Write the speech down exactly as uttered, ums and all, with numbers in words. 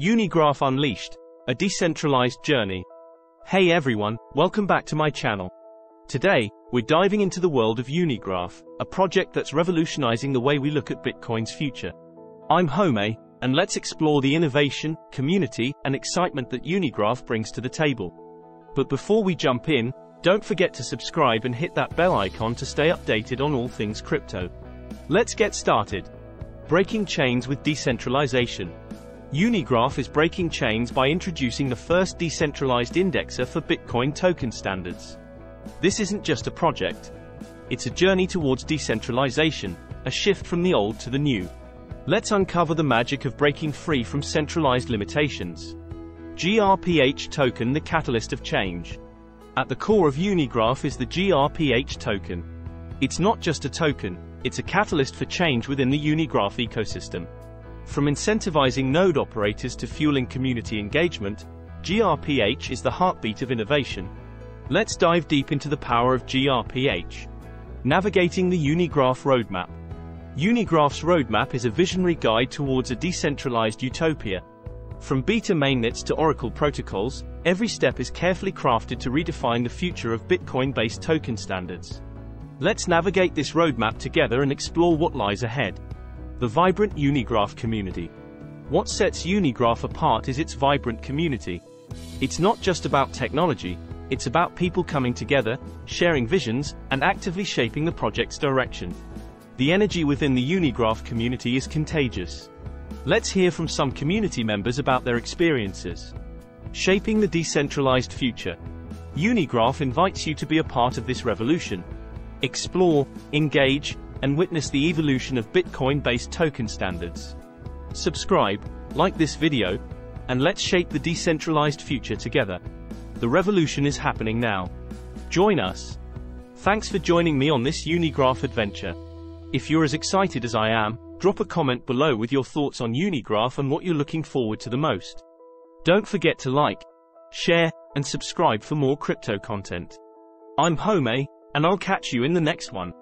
Unigraph Unleashed, a decentralized journey. Hey everyone, welcome back to my channel. Today, we're diving into the world of Unigraph, a project that's revolutionizing the way we look at Bitcoin's future. I'm Homay, and let's explore the innovation, community, and excitement that Unigraph brings to the table. But before we jump in, don't forget to subscribe and hit that bell icon to stay updated on all things crypto. Let's get started. Breaking chains with decentralization. Unigraph is breaking chains by introducing the first decentralized indexer for Bitcoin token standards. This isn't just a project. It's a journey towards decentralization, a shift from the old to the new. Let's uncover the magic of breaking free from centralized limitations. G R P H token, the catalyst of change. At the core of Unigraph is the G R P H token. It's not just a token, it's a catalyst for change within the Unigraph ecosystem. From incentivizing node operators to fueling community engagement, G R P H is the heartbeat of innovation. Let's dive deep into the power of G R P H. Navigating the Unigraph roadmap. Unigraph's roadmap is a visionary guide towards a decentralized utopia. From beta mainnets to Oracle protocols, every step is carefully crafted to redefine the future of Bitcoin-based token standards. Let's navigate this roadmap together and explore what lies ahead. The vibrant Unigraph community. What sets Unigraph apart is its vibrant community. It's not just about technology, it's about people coming together, sharing visions, and actively shaping the project's direction. The energy within the Unigraph community is contagious. Let's hear from some community members about their experiences. Shaping the decentralized future. Unigraph invites you to be a part of this revolution. Explore, engage, and witness the evolution of Bitcoin-based token standards. Subscribe, like this video, and let's shape the decentralized future together. The revolution is happening now. Join us. Thanks for joining me on this Unigraph adventure. If you're as excited as I am, drop a comment below with your thoughts on Unigraph and what you're looking forward to the most. Don't forget to like, share, and subscribe for more crypto content. I'm Homay, and I'll catch you in the next one.